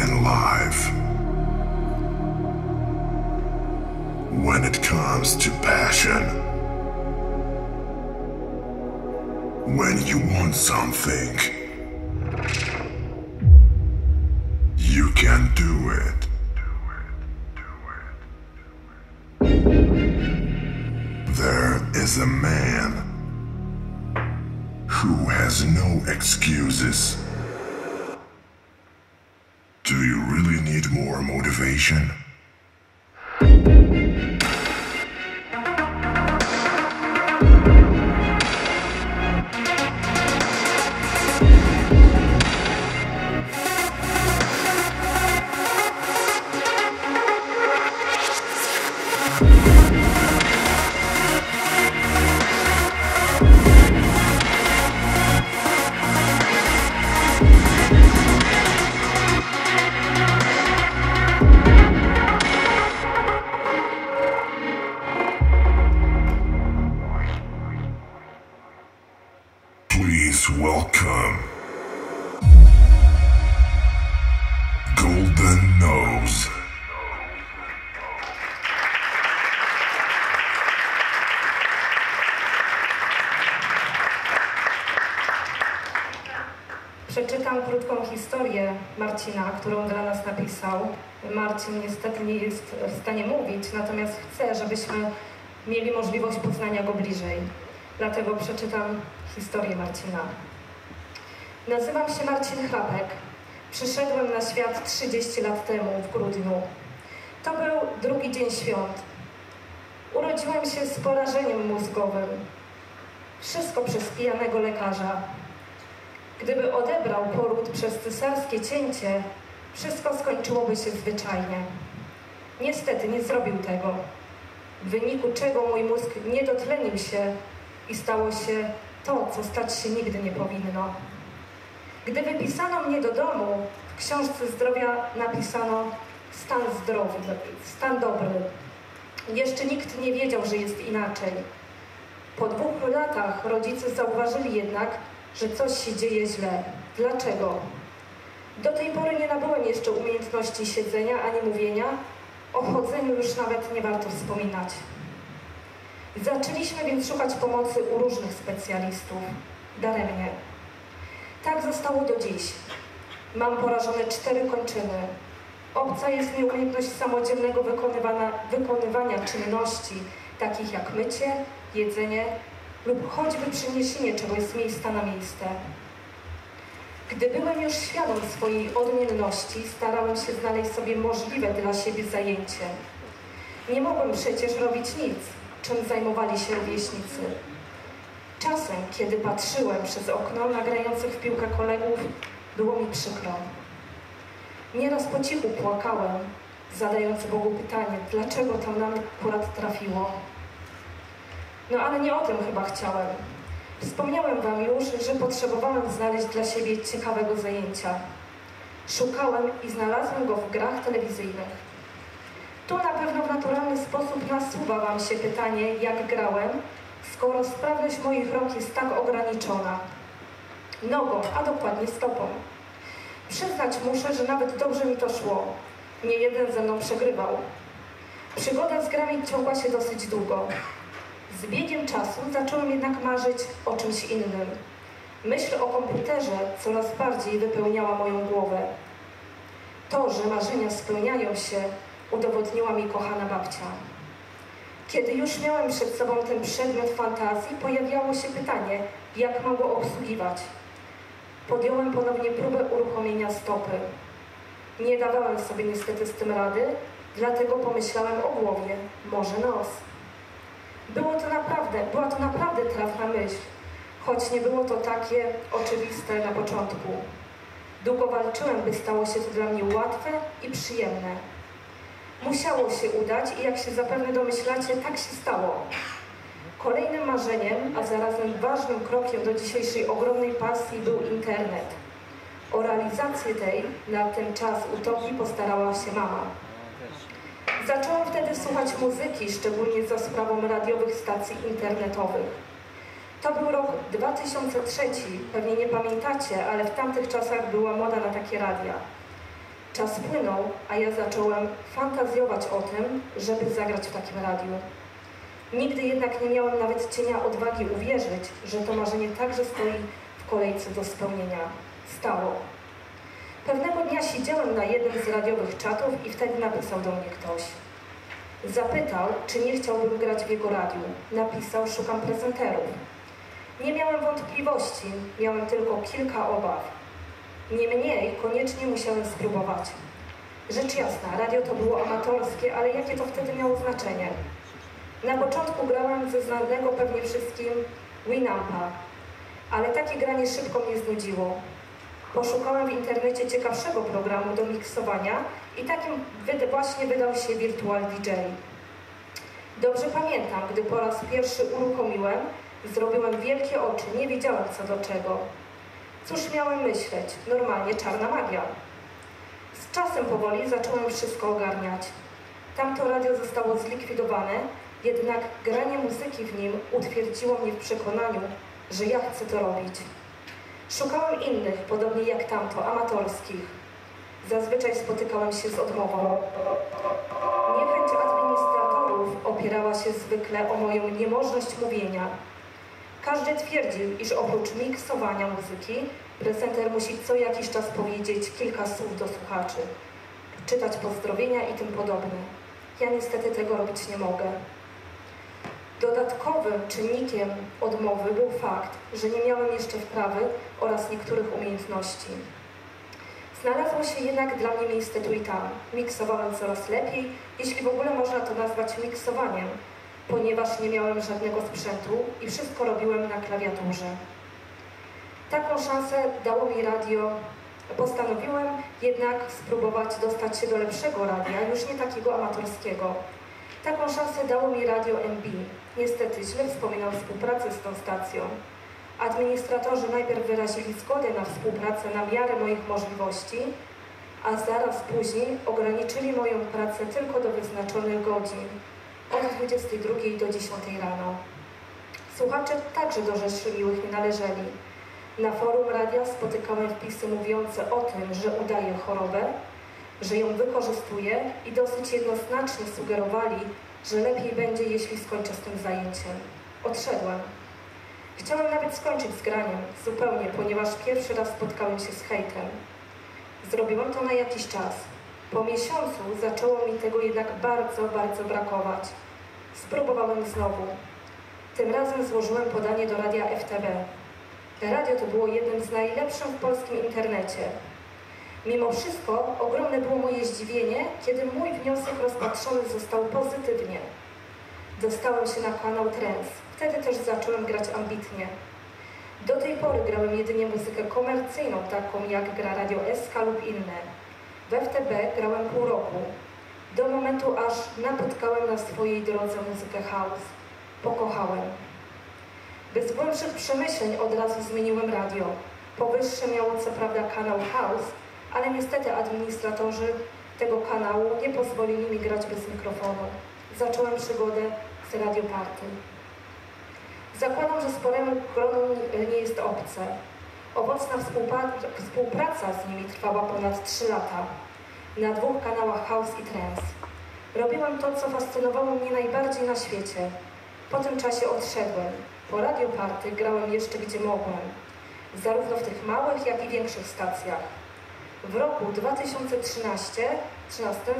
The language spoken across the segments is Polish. and live. When it comes to passion, when you want something, you can do it. There is a man who has no excuses. Do you really need more motivation? Przeczytam krótką historię Marcina, którą dla nas napisał. Marcin niestety nie jest w stanie mówić, natomiast chcę, żebyśmy mieli możliwość poznania go bliżej. Dlatego przeczytam historię Marcina. Nazywam się Marcin Chrapek. Przyszedłem na świat 30 lat temu, w grudniu. To był drugi dzień świąt. Urodziłem się z porażeniem mózgowym. Wszystko przez pijanego lekarza. Gdyby odebrał poród przez cesarskie cięcie, wszystko skończyłoby się zwyczajnie. Niestety nie zrobił tego, w wyniku czego mój mózg nie dotlenił się i stało się to, co stać się nigdy nie powinno. Gdy wypisano mnie do domu, w książce zdrowia napisano stan zdrowy, stan dobry. Jeszcze nikt nie wiedział, że jest inaczej. Po 2 latach rodzice zauważyli jednak, że coś się dzieje źle. Dlaczego? Do tej pory nie nabyłem jeszcze umiejętności siedzenia ani mówienia. O chodzeniu już nawet nie warto wspominać. Zaczęliśmy więc szukać pomocy u różnych specjalistów. Daremnie. Tak zostało do dziś. Mam porażone 4 kończyny. Obca jest mi umiejętność samodzielnego wykonywania czynności, takich jak mycie, jedzenie, lub choćby przeniesienie czegoś z miejsca na miejsce. Gdy byłem już świadom swojej odmienności, starałem się znaleźć sobie możliwe dla siebie zajęcie. Nie mogłem przecież robić nic, czym zajmowali się rówieśnicy. Czasem, kiedy patrzyłem przez okno na grających w piłkę kolegów, było mi przykro. Nieraz po cichu płakałem, zadając Bogu pytanie, dlaczego tam nam akurat trafiło. No ale nie o tym chyba chciałem. Wspomniałem wam już, że potrzebowałem znaleźć dla siebie ciekawego zajęcia. Szukałem i znalazłem go w grach telewizyjnych. Tu na pewno w naturalny sposób nasuwa wam się pytanie, jak grałem, skoro sprawność moich rąk jest tak ograniczona. Nogą, a dokładnie stopą. Przyznać muszę, że nawet dobrze mi to szło. Nie jeden ze mną przegrywał. Przygoda z grami ciągła się dosyć długo. Z biegiem czasu zacząłem jednak marzyć o czymś innym. Myśl o komputerze coraz bardziej wypełniała moją głowę. To, że marzenia spełniają się, udowodniła mi kochana babcia. Kiedy już miałem przed sobą ten przedmiot fantazji, pojawiało się pytanie, jak mam go obsługiwać. Podjąłem ponownie próbę uruchomienia stopy. Nie dawałem sobie niestety z tym rady, dlatego pomyślałem o głowie, może nos. Była to naprawdę trafna myśl, choć nie było to takie oczywiste na początku. Długo walczyłem, by stało się to dla mnie łatwe i przyjemne. Musiało się udać i jak się zapewne domyślacie, tak się stało. Kolejnym marzeniem, a zarazem ważnym krokiem do dzisiejszej ogromnej pasji był internet. O realizację tej na ten czas utopii postarała się mama. Zacząłem wtedy słuchać muzyki, szczególnie za sprawą radiowych stacji internetowych. To był rok 2003, pewnie nie pamiętacie, ale w tamtych czasach była moda na takie radia. Czas płynął, a ja zacząłem fantazjować o tym, żeby zagrać w takim radiu. Nigdy jednak nie miałem nawet cienia odwagi uwierzyć, że to marzenie także stoi w kolejce do spełnienia. Stało. Pewnego dnia siedziałem na jednym z radiowych czatów i wtedy napisał do mnie ktoś. Zapytał, czy nie chciałbym grać w jego radiu. Napisał, szukam prezenterów. Nie miałem wątpliwości, miałem tylko kilka obaw. Niemniej koniecznie musiałem spróbować. Rzecz jasna, radio to było amatorskie, ale jakie to wtedy miało znaczenie? Na początku grałem ze znanego pewnie wszystkim Winampa, ale takie granie szybko mnie znudziło. Poszukałem w internecie ciekawszego programu do miksowania i takim właśnie wydał się Virtual DJ. Dobrze pamiętam, gdy po raz pierwszy uruchomiłem, zrobiłem wielkie oczy, nie wiedziałem co do czego. Cóż miałem myśleć? Normalnie czarna magia. Z czasem powoli zacząłem wszystko ogarniać. Tamto radio zostało zlikwidowane, jednak granie muzyki w nim utwierdziło mnie w przekonaniu, że ja chcę to robić. Szukałem innych, podobnie jak tamto, amatorskich. Zazwyczaj spotykałem się z odmową. Niechęć administratorów opierała się zwykle o moją niemożność mówienia. Każdy twierdził, iż oprócz miksowania muzyki, prezenter musi co jakiś czas powiedzieć kilka słów do słuchaczy, czytać pozdrowienia i tym podobne. Ja niestety tego robić nie mogę. Dodatkowym czynnikiem odmowy był fakt, że nie miałem jeszcze wprawy oraz niektórych umiejętności. Znalazło się jednak dla mnie miejsce tu i tam. Miksowałem coraz lepiej, jeśli w ogóle można to nazwać miksowaniem, ponieważ nie miałem żadnego sprzętu i wszystko robiłem na klawiaturze. Taką szansę dało mi radio. Postanowiłem jednak spróbować dostać się do lepszego radia, już nie takiego amatorskiego. Taką szansę dało mi Radio MB. Niestety źle wspominam współpracę z tą stacją. Administratorzy najpierw wyrazili zgodę na współpracę na miarę moich możliwości, a zaraz później ograniczyli moją pracę tylko do wyznaczonych godzin. Od 22 do 10 rano. Słuchacze także do rzeszy miłych nie należeli. Na forum radia spotykałem wpisy mówiące o tym, że udaje chorobę, że ją wykorzystuje i dosyć jednoznacznie sugerowali, że lepiej będzie, jeśli skończę z tym zajęciem. Odszedłem. Chciałem nawet skończyć z graniem, zupełnie, ponieważ pierwszy raz spotkałem się z hejtem. Zrobiłem to na jakiś czas. Po miesiącu zaczęło mi tego jednak bardzo, bardzo brakować. Spróbowałem znowu. Tym razem złożyłem podanie do radia FTB. Radio to było jednym z najlepszych w polskim internecie. Mimo wszystko ogromne było moje zdziwienie, kiedy mój wniosek rozpatrzony został pozytywnie. Dostałem się na kanał Trends. Wtedy też zacząłem grać ambitnie. Do tej pory grałem jedynie muzykę komercyjną, taką jak gra Radio SK lub inne. W FTB grałem pół roku, do momentu aż napotkałem na swojej drodze muzykę house. Pokochałem. Bez głębszych przemyśleń od razu zmieniłem radio. Powyższe miało co prawda kanał house, ale niestety administratorzy tego kanału nie pozwolili mi grać bez mikrofonu. Zacząłem przygodę z Radio Party. Zakładam, że sporemu gronu nie jest obce. Owocna współpraca z nimi trwała ponad 3 lata, na 2 kanałach house i trance. Robiłem to, co fascynowało mnie najbardziej na świecie. Po tym czasie odszedłem. Po Radio Party grałem jeszcze gdzie mogłem, zarówno w tych małych, jak i większych stacjach. W roku 2013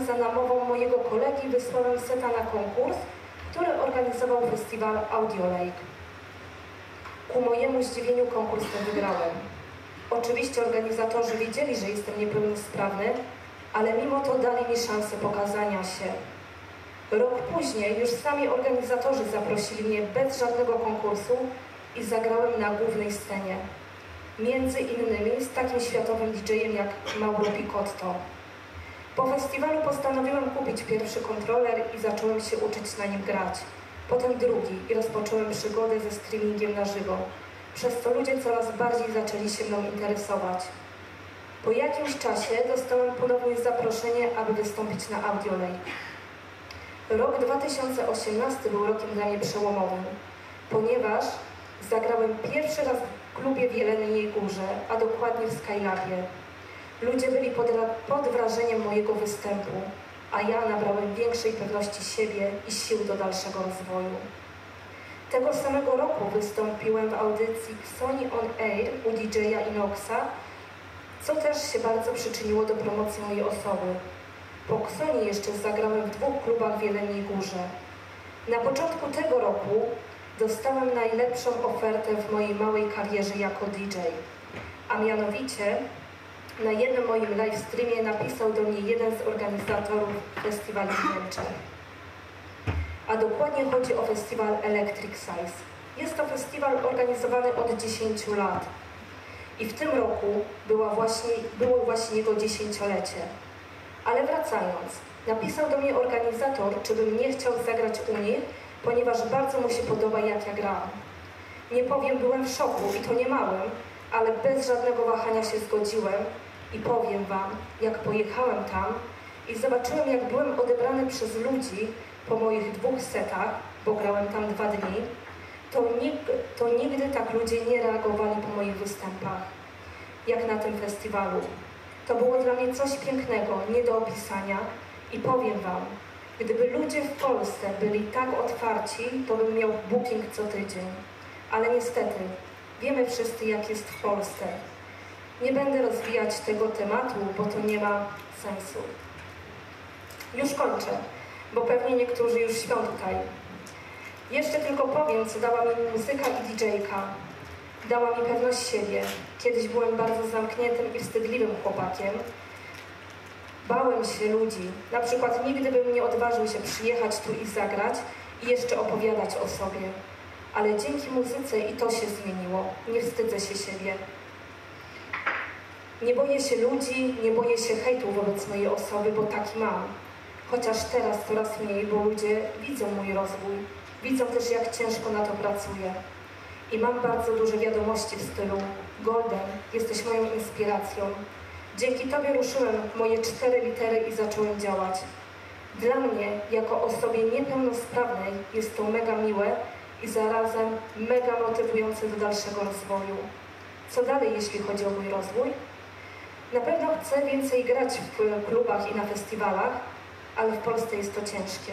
za namową mojego kolegi wysłałem seta na konkurs, który organizował festiwal Audio Lake. Ku mojemu zdziwieniu konkurs ten wygrałem. Oczywiście organizatorzy wiedzieli, że jestem niepełnosprawny, ale mimo to dali mi szansę pokazania się. Rok później już sami organizatorzy zaprosili mnie bez żadnego konkursu i zagrałem na głównej scenie. Między innymi z takim światowym DJ-em jak Mauro Picotto. Po festiwalu postanowiłem kupić pierwszy kontroler i zacząłem się uczyć na nim grać. Potem drugi i rozpocząłem przygodę ze streamingiem na żywo, przez co ludzie coraz bardziej zaczęli się mną interesować. Po jakimś czasie dostałem ponownie zaproszenie, aby wystąpić na Audio Lake. Rok 2018 był rokiem dla mnie przełomowym, ponieważ zagrałem pierwszy raz w klubie w Jeleniej Górze, a dokładnie w Skylapie. Ludzie byli pod wrażeniem mojego występu, a ja nabrałem większej pewności siebie i sił do dalszego rozwoju. Tego samego roku wystąpiłem w audycji Sony on Air u DJ-a Inoxa, co też się bardzo przyczyniło do promocji mojej osoby. Po Ksoni jeszcze zagrałem w 2 klubach w Jeleniej Górze. Na początku tego roku dostałem najlepszą ofertę w mojej małej karierze jako DJ, a mianowicie na jednym moim live streamie napisał do mnie jeden z organizatorów festiwalu w Niemczech. A dokładnie chodzi o festiwal Electric Science. Jest to festiwal organizowany od 10 lat i w tym roku było właśnie jego 10-lecie. Ale wracając, napisał do mnie organizator, czy bym nie chciał zagrać u nich, ponieważ bardzo mu się podoba, jak ja grałam. Nie powiem, byłem w szoku i to nie małym, ale bez żadnego wahania się zgodziłem i powiem wam, jak pojechałem tam i zobaczyłem, jak byłem odebrany przez ludzi po moich 2 setach, bo grałem tam 2 dni, to nigdy tak ludzie nie reagowali po moich występach, jak na tym festiwalu. To było dla mnie coś pięknego, nie do opisania i powiem wam, gdyby ludzie w Polsce byli tak otwarci, to bym miał booking co tydzień. Ale niestety, wiemy wszyscy, jak jest w Polsce. Nie będę rozwijać tego tematu, bo to nie ma sensu. Już kończę, bo pewnie niektórzy już śpią tutaj. Jeszcze tylko powiem, co dała mi muzyka i DJ-ka. Dała mi pewność siebie. Kiedyś byłem bardzo zamkniętym i wstydliwym chłopakiem. Bałem się ludzi. Na przykład nigdy bym nie odważył się przyjechać tu i zagrać i jeszcze opowiadać o sobie. Ale dzięki muzyce i to się zmieniło. Nie wstydzę się siebie. Nie boję się ludzi, nie boję się hejtu wobec mojej osoby, bo taki mam. Chociaż teraz coraz mniej, bo ludzie widzą mój rozwój. Widzą też, jak ciężko na to pracuję. I mam bardzo duże wiadomości w stylu Golden, jesteś moją inspiracją. Dzięki tobie ruszyłem moje 4 litery i zacząłem działać. Dla mnie, jako osobie niepełnosprawnej, jest to mega miłe i zarazem mega motywujące do dalszego rozwoju. Co dalej, jeśli chodzi o mój rozwój? Na pewno chcę więcej grać w klubach i na festiwalach, ale w Polsce jest to ciężkie.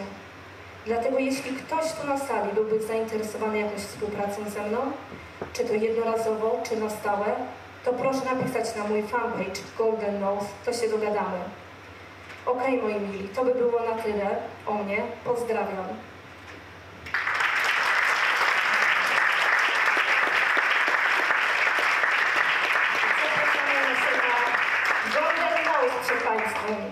Dlatego jeśli ktoś tu na sali byłby zainteresowany jakąś współpracą ze mną, czy to jednorazowo, czy na stałe, to proszę napisać na mój fanpage Golden Nose, to się dogadamy. Okej, moi mili, to by było na tyle o mnie. Pozdrawiam. Zapraszamy się na Golden Nose przed państwem.